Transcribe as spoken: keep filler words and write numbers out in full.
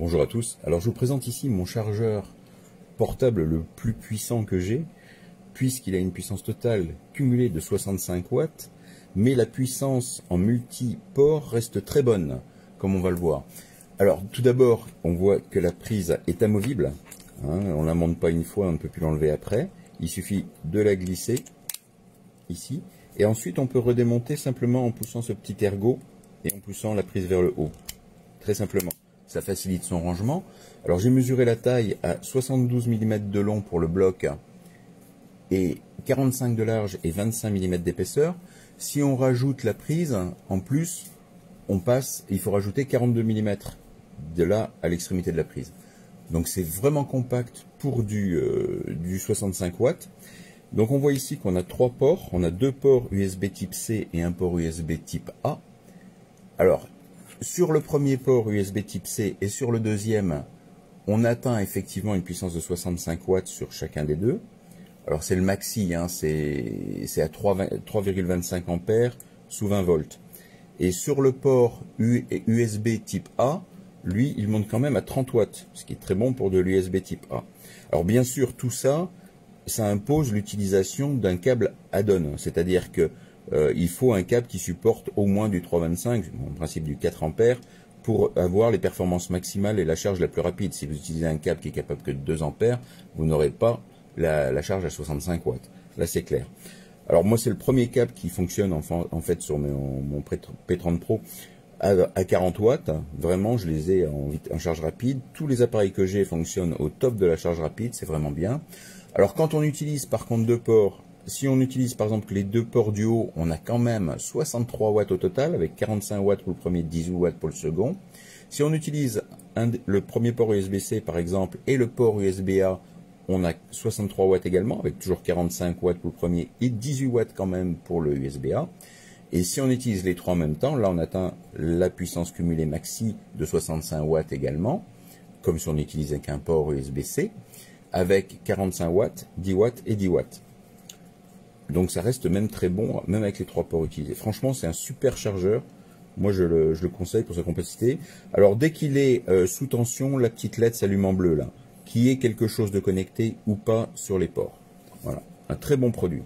Bonjour à tous, alors je vous présente ici mon chargeur portable le plus puissant que j'ai, puisqu'il a une puissance totale cumulée de soixante-cinq watts, mais la puissance en multi-port reste très bonne, comme on va le voir. Alors tout d'abord, on voit que la prise est amovible, hein, on ne la monte pas une fois, on ne peut plus l'enlever après, il suffit de la glisser ici, et ensuite on peut redémonter simplement en poussant ce petit ergot et en poussant la prise vers le haut, très simplement. Ça facilite son rangement. Alors j'ai mesuré la taille à soixante-douze millimètres de long pour le bloc et quarante-cinq de large et vingt-cinq millimètres d'épaisseur. Si on rajoute la prise, en plus, on passe, il faut rajouter quarante-deux millimètres de là à l'extrémité de la prise. Donc c'est vraiment compact pour du, euh, du soixante-cinq watts. Donc on voit ici qu'on a trois ports. On a deux ports U S B type C et un port U S B type A. Alors, sur le premier port U S B type C et sur le deuxième, on atteint effectivement une puissance de soixante-cinq watts sur chacun des deux. Alors c'est le maxi, hein, c'est à trois virgule vingt-cinq ampères sous vingt volts. Et sur le port U S B type A, lui, il monte quand même à trente watts, ce qui est très bon pour de l'U S B type A. Alors bien sûr, tout ça, ça impose l'utilisation d'un câble add-on, c'est-à-dire que Euh, il faut un câble qui supporte au moins du trois virgule vingt-cinq, en principe du quatre ampères, pour avoir les performances maximales et la charge la plus rapide. Si vous utilisez un câble qui est capable que de deux ampères, vous n'aurez pas la, la charge à soixante-cinq watts. Là, c'est clair. Alors moi, c'est le premier câble qui fonctionne en, en fait sur mon, mon P trente Pro à, à quarante watts. Vraiment, je les ai en, en charge rapide. Tous les appareils que j'ai fonctionnent au top de la charge rapide. C'est vraiment bien. Alors quand on utilise par contre deux ports, si on utilise par exemple les deux ports du haut, on a quand même soixante-trois watts au total, avec quarante-cinq watts pour le premier, dix-huit watts pour le second. Si on utilise un, le premier port U S B C par exemple et le port U S B A, on a soixante-trois watts également, avec toujours quarante-cinq watts pour le premier et dix-huit watts quand même pour le U S B A. Et si on utilise les trois en même temps, là on atteint la puissance cumulée maxi de soixante-cinq watts également, comme si on n'utilisait qu'un port U S B C, avec quarante-cinq watts, dix watts et dix watts. Donc ça reste même très bon, même avec les trois ports utilisés. Franchement, c'est un super chargeur. Moi, je le, je le conseille pour sa compacité. Alors, dès qu'il est euh, sous tension, la petite L E D s'allume en bleu, là. Qu'il y ait quelque chose de connecté ou pas sur les ports. Voilà, un très bon produit.